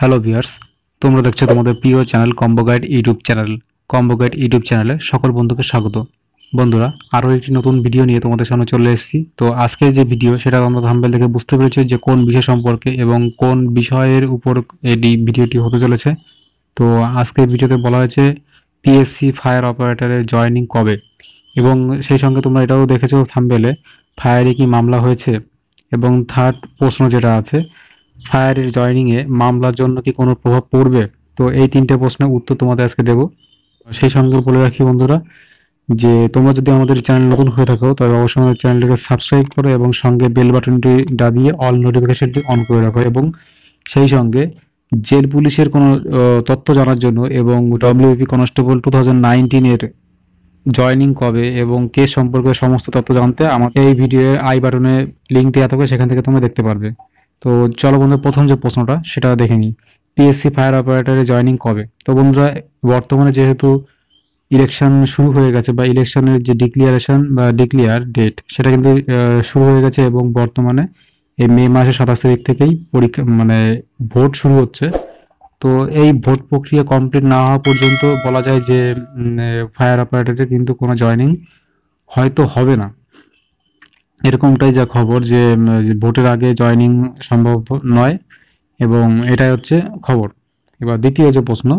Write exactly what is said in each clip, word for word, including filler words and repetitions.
Hello viewers তোমরা দেখছো তোমাদের প্রিয় channel combo guide YouTube channel. Combo guide YouTube চ্যানেলে সকল বন্ধুকে স্বাগত। বন্ধুরা আরও একটি নতুন ভিডিও নিয়ে তোমাদের সামনে চলে এসেছি। তো আজকের যে ভিডিও সেটা আমরা থাম্বনেল দেখে বুঝতে পেরেছি যে কোন বিষয় সম্পর্কে এবং কোন বিষয়ের উপর এই ভিডিওটি হতে চলেছে। তো আজকের ভিডিওতে বলা হয়েছে পিএসসি ফায়ার অপারেটরের জয়েনিং কবে, এবং সেই সঙ্গে তোমরা এটাও দেখেছো থাম্বনেলে ফায়ারে কি মামলা হয়েছে, এবং থার্ড প্রশ্ন যেটা আছে ফায়ারের জয়েনিংয়ে মামলার জন্য কি কোনো প্রভাব পড়বে। তো এই তিনটে প্রশ্নের উত্তর তোমাদের আজকে দেব। সেই সঙ্গে বলে রাখি বন্ধুরা যে তোমরা যদি আমাদের চ্যানেল নতুন হয়ে থাকো তবে অবশ্যই আমাদের চ্যানেলটাকে সাবস্ক্রাইব করো এবং সঙ্গে বেল বাটনটি দাবিয়ে অল নোটিফিকেশনটি অন করে রাখো। এবং সেই সঙ্গে জেল পুলিশের কোনো তথ্য জানার জন্য এবং ডব্লিউপি কনস্টেবল টু থাউজেন্ড নাইনটিনের জয়েনিং কবে এবং কেস সম্পর্কে সমস্ত তথ্য জানতে আমাকে এই ভিডিওর আই বাটনে লিঙ্ক দেওয়া থাকবে, সেখান থেকে তোমরা দেখতে পারবে। তো চলো বন্ধু, প্রথম যে প্রশ্নটা সেটা দেখে নিই, পিএসসি ফায়ার অপারেটরে জয়েনিং কবে। তো বন্ধুরা বর্তমানে যেহেতু ইলেকশন শুরু হয়ে গেছে বা ইলেকশনের যে ডিক্লিয়ারেশন বা ডিক্লিয়ার ডেট সেটা কিন্তু শুরু হয়ে গেছে, এবং বর্তমানে এই মে মাসের সাতাশ তারিখ থেকেই পরীক্ষা মানে ভোট শুরু হচ্ছে। তো এই ভোট প্রক্রিয়া কমপ্লিট না হওয়া পর্যন্ত বলা যায় যে ফায়ার অপারেটরে কিন্তু কোনো জয়েনিং হয়তো হবে না, এরকমটাই যা খবর যে ভোটের আগে জয়েনিং সম্ভব নয়, এবং এটাই হচ্ছে খবর। এবার দ্বিতীয় যে প্রশ্ন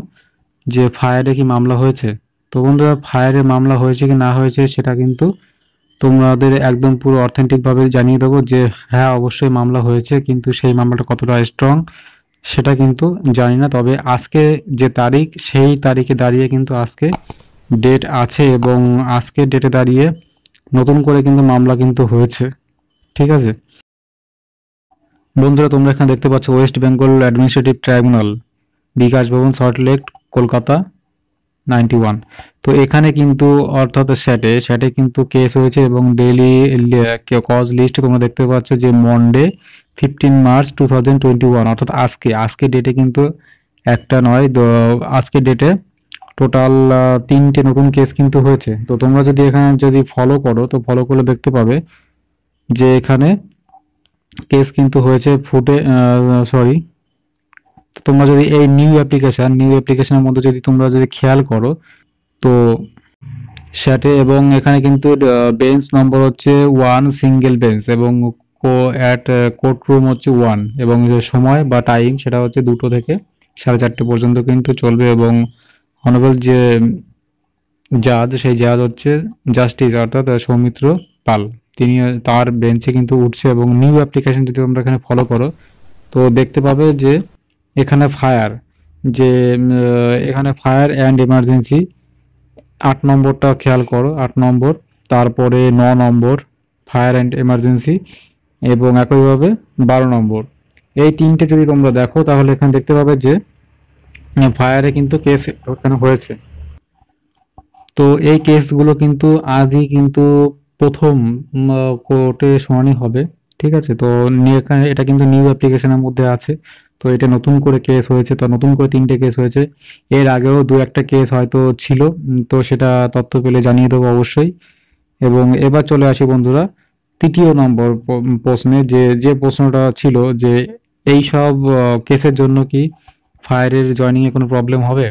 যে ফায়ারে কি মামলা হয়েছে। তো বন্ধুরা ফায়ারে মামলা হয়েছে কি না হয়েছে সেটা কিন্তু তোমাদের একদম পুরো অথেন্টিকভাবে জানিয়ে দেবো যে হ্যাঁ অবশ্যই মামলা হয়েছে, কিন্তু সেই মামলাটা কতটা স্ট্রং সেটা কিন্তু জানি না। তবে আজকে যে তারিখ সেই তারিখে দাঁড়িয়ে কিন্তু আজকে ডেট আছে, এবং আজকে ডেটে দাঁড়িয়ে নতুন করে কিন্তু মামলা কিন্তু হয়েছে। ঠিক আছে বন্ধুরা, তোমরা এখানে দেখতে পাচ্ছ West Bengal administrative tribunal, Bikash Bhavan, Salt Lake, Kolkata ninety one. তো এখানে কিন্তু অর্থাৎ স্যাটে স্যাটে কিন্তু কেস হয়েছে, এবং ডেইলি কজ লিস্ট তোমরা দেখতে পাচ্ছ যে Monday fifteen March two thousand twenty one অর্থাৎ আজকে আজকে ডেটে কিন্তু একটা নয়, আজকে ডেটে টোটাল তিনটে নতুন কেস কিন্তু হয়েছে। তো তোমরা যদি এখানে যদি ফলো করো তো ফলো করলে দেখতে পাবে যে এখানে কেস কিন্তু হয়েছে ফুটে সরি তোমরা যদি এই নিউ অ্যাপ্লিকেশন নিউ অ্যাপ্লিকেশনের মধ্যে যদি তোমরা যদি খেয়াল করো তো সেটে, এবং এখানে কিন্তু বেঞ্চ নম্বর হচ্ছে ওয়ান সিঙ্গেল বেঞ্চ, এবং কো অ্যাট কোর্ট রুম হচ্ছে ওয়ান, এবং সময় বা টাইম সেটা হচ্ছে দুটো থেকে সাড়ে চারটে পর্যন্ত কিন্তু চলবে। এবং অনারেবল যে জাজ সেই জাজ হচ্ছে জাস্টিস অর্থাৎ সৌমিত্র পাল, তিনি তার বেঞ্চে কিন্তু উঠছে। এবং নিউ অ্যাপ্লিকেশন যদি তোমরা এখানে ফলো করো তো দেখতে পাবে যে এখানে ফায়ার যে এখানে ফায়ার অ্যান্ড এমার্জেন্সি আট নম্বরটা খেয়াল করো, আট নম্বর, তারপরে ন নম্বর ফায়ার অ্যান্ড এমার্জেন্সি, এবং একইভাবে বারো নম্বর, এই তিনটে যদি তোমরা দেখো তাহলে এখানে দেখতে পাবে যে ফায়ারে কিন্তু কেস ওখানে হয়েছে। তো এই কেসগুলো কিন্তু আজই কিন্তু প্রথম কোর্টে শুনানি হবে। ঠিক আছে, তো এখানে এটা কিন্তু নিউ অ্যাপ্লিকেশনের মধ্যে আছে, তো এটা নতুন করে কেস হয়েছে। তো নতুন করে তিনটে কেস হয়েছে, এর আগেও দু একটা কেস হয়তো ছিল, তো সেটা তথ্য পেলে জানিয়ে দেবো অবশ্যই। এবং এবার চলে আসি বন্ধুরা তৃতীয় নম্বর প্রশ্নে, যে যে প্রশ্নটা ছিল যে এই সব কেসের জন্য কি ফায়ারের জয়েনিংয়ে কোনো প্রবলেম হবে।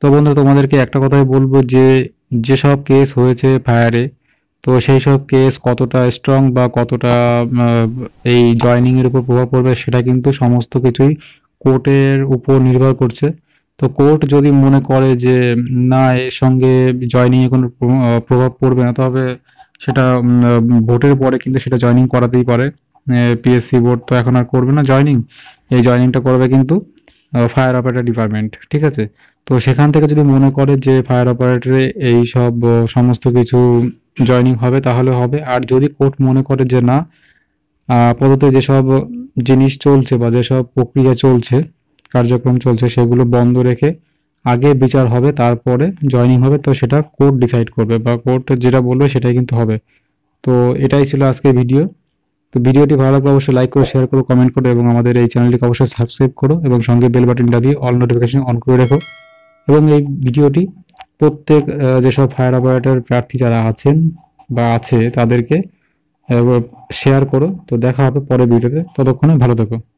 তো বন্ধু তোমাদেরকে একটা কথাই বলবো যে যেসব কেস হয়েছে ফায়ারে তো সেই সব কেস কতটা স্ট্রং বা কতটা এই জয়েনিংয়ের উপর প্রভাব পড়বে সেটা কিন্তু সমস্ত কিছুই কোর্টের উপর নির্ভর করছে। তো কোর্ট যদি মনে করে যে না এর সঙ্গে জয়েনিংয়ে কোনো প্রভাব পড়বে না, তবে সেটা ভোটের পরে কিন্তু সেটা জয়েনিং করাতেই পারে। পিএসসি বোর্ড তো এখন আর করবে না জয়েনিং, এই জয়েনিংটা করবে কিন্তু ফায়ার অপারেটর ডিপার্টমেন্ট। ঠিক আছে, তো সেখান থেকে যদি মনে করে যে ফায়ার অপারেটরে এই সব সমস্ত কিছু জয়েনিং হবে তাহলে হবে। আর যদি কোর্ট মনে করে যে না আপাতত যেসব জিনিস চলছে বা যেসব প্রক্রিয়া চলছে কার্যক্রম চলছে সেগুলো বন্ধ রেখে আগে বিচার হবে তারপরে জয়েনিং হবে, তো সেটা কোর্ট ডিসাইড করবে বা কোর্ট যেটা বলবে সেটাই কিন্তু হবে। তো এটাই ছিল আজকের ভিডিও। তো ভিডিওটি ভালো লাগলে অবশ্যই লাইক করো, শেয়ার করো, কমেন্ট করো, এবং আমাদের এই চ্যানেলটিকে অবশ্যই সাবস্ক্রাইব করো এবং সঙ্গে বেল বাটনটা দিয়ে অল নোটিফিকেশন অন করে রাখো। এবং এই ভিডিওটি প্রত্যেক যেসব ফায়ার অপারেটর প্রার্থী যারা আছেন বা আছে তাদেরকে শেয়ার করো। তো দেখা হবে পরের ভিডিওতে, ততক্ষণে ভালো থেকো।